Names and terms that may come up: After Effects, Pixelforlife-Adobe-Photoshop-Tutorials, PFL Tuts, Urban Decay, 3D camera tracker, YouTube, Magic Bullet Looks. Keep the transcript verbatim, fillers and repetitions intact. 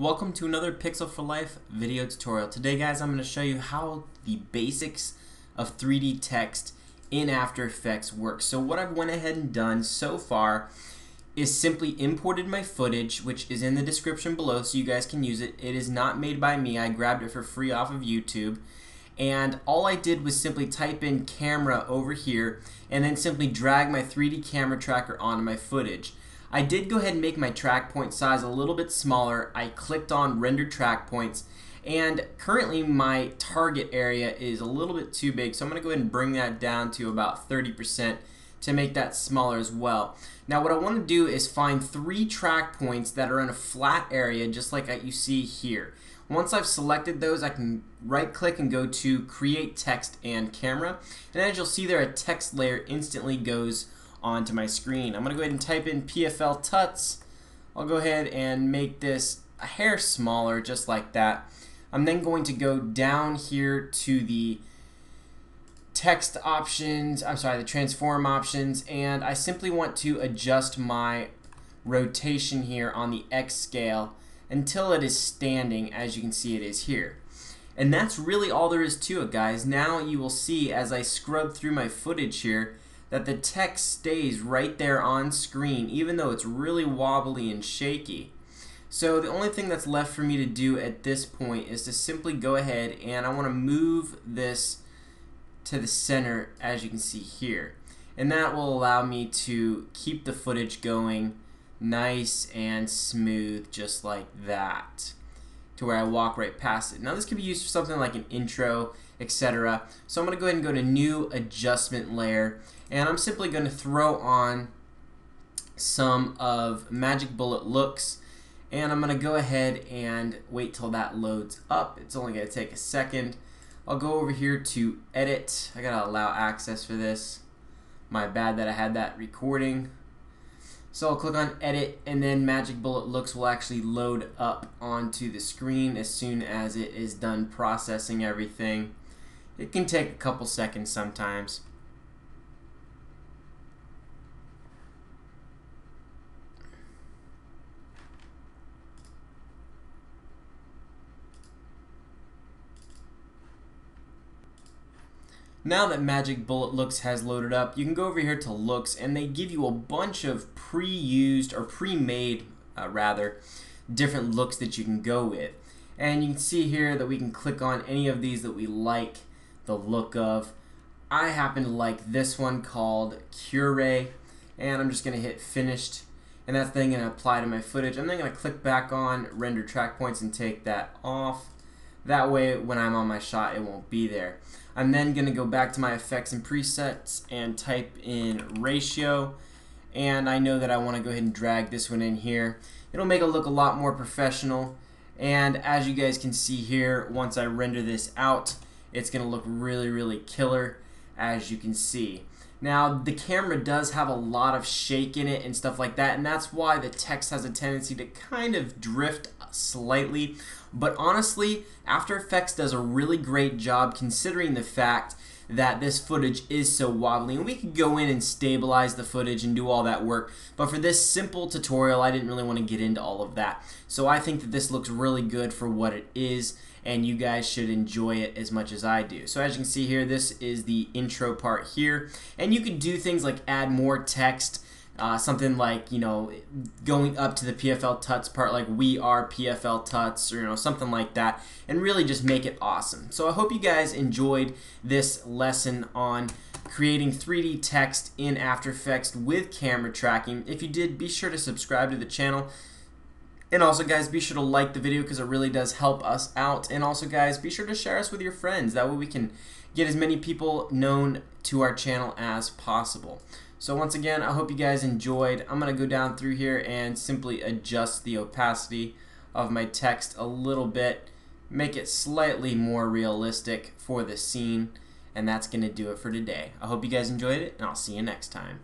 Welcome to another Pixel for Life video tutorial. Today, guys, I'm going to show you how the basics of three D text in After Effects work. So what I've went ahead and done so far is simply imported my footage, which is in the description below so you guys can use it. It is not made by me. I grabbed it for free off of YouTube. And all I did was simply type in camera over here and then simply drag my three D camera tracker onto my footage. I did go ahead and make my track point size a little bit smaller. I clicked on render track points, and currently my target area is a little bit too big, so I'm going to go ahead and bring that down to about thirty percent to make that smaller as well. Now what I want to do is find three track points that are in a flat area just like you see here. Once I've selected those, I can right click and go to create text and camera, and as you'll see there, a text layer instantly goes onto my screen. I'm gonna go ahead and type in P F L Tuts. I'll go ahead and make this a hair smaller just like that. I'm then going to go down here to the text options, I'm sorry, the transform options, and I simply want to adjust my rotation here on the X scale until it is standing, as you can see it is here. And that's really all there is to it, guys. Now you will see as I scrub through my footage here that the text stays right there on screen, even though it's really wobbly and shaky. So the only thing that's left for me to do at this point is to simply go ahead and I want to move this to the center, as you can see here. And that will allow me to keep the footage going nice and smooth just like that, to where I walk right past it. Now this could be used for something like an intro, et cetera. So I'm going to go ahead and go to new adjustment layer, and I'm simply going to throw on some of Magic Bullet Looks, and I'm going to go ahead and wait till that loads up. It's only going to take a second. I'll go over here to edit. I got to allow access for this. My bad that I had that recording. So I'll click on edit, and then Magic Bullet Looks will actually load up onto the screen as soon as it is done processing everything. It can take a couple seconds sometimes. Now that Magic Bullet Looks has loaded up, you can go over here to Looks, and they give you a bunch of pre-used or pre-made, uh, rather, different looks that you can go with. And you can see here that we can click on any of these that we like the look of. I happen to like this one called Cure, and I'm just going to hit Finished, and that's then going to apply to my footage. I'm then going to click back on Render Track Points and take that off. That way, when I'm on my shot, it won't be there. I'm then going to go back to my effects and presets and type in ratio. And I know that I want to go ahead and drag this one in here. It'll make it look a lot more professional. And as you guys can see here, once I render this out, it's going to look really, really killer, as you can see. Now, the camera does have a lot of shake in it and stuff like that, and that's why the text has a tendency to kind of drift slightly. But honestly, After Effects does a really great job considering the fact that this footage is so wobbly, and we could go in and stabilize the footage and do all that work, but for this simple tutorial I didn't really want to get into all of that. So I think that this looks really good for what it is, and you guys should enjoy it as much as I do. So as you can see here, this is the intro part here, and you could do things like add more text, Uh, something like, you know, going up to the P F L Tuts part, like we are P F L Tuts, or, you know, something like that, and really just make it awesome. So I hope you guys enjoyed this lesson on creating three D text in After Effects with camera tracking. If you did, be sure to subscribe to the channel. And also, guys, be sure to like the video because it really does help us out. And also, guys, be sure to share us with your friends. That way we can get as many people known to our channel as possible. So once again, I hope you guys enjoyed. I'm going to go down through here and simply adjust the opacity of my text a little bit, make it slightly more realistic for the scene, and that's going to do it for today. I hope you guys enjoyed it, and I'll see you next time.